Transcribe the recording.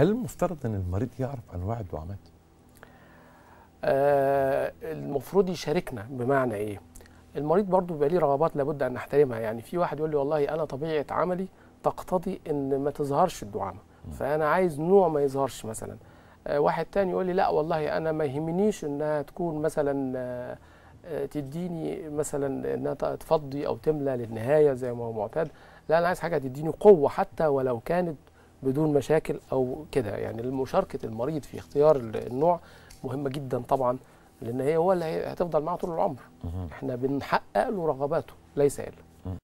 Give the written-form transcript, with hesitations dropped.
هل المفترض ان المريض يعرف انواع الدعامات؟ المفروض يشاركنا. بمعنى ايه؟ المريض برضو بيبقى ليه رغبات لابد ان نحترمها. يعني في واحد يقول لي والله انا طبيعه عملي تقتضي ان ما تظهرش الدعامه، فانا عايز نوع ما يظهرش مثلا. واحد تاني يقول لي لا والله انا ما يهمنيش انها تكون مثلا تديني مثلا انها تفضي او تملى للنهايه زي ما هو معتاد، لا انا عايز حاجه تديني قوه حتى ولو كانت بدون مشاكل او كده. يعني مشاركه المريض في اختيار النوع مهمه جدا طبعا، لان هي هو اللي هتفضل معاه طول العمر. احنا بنحقق له رغباته ليس الا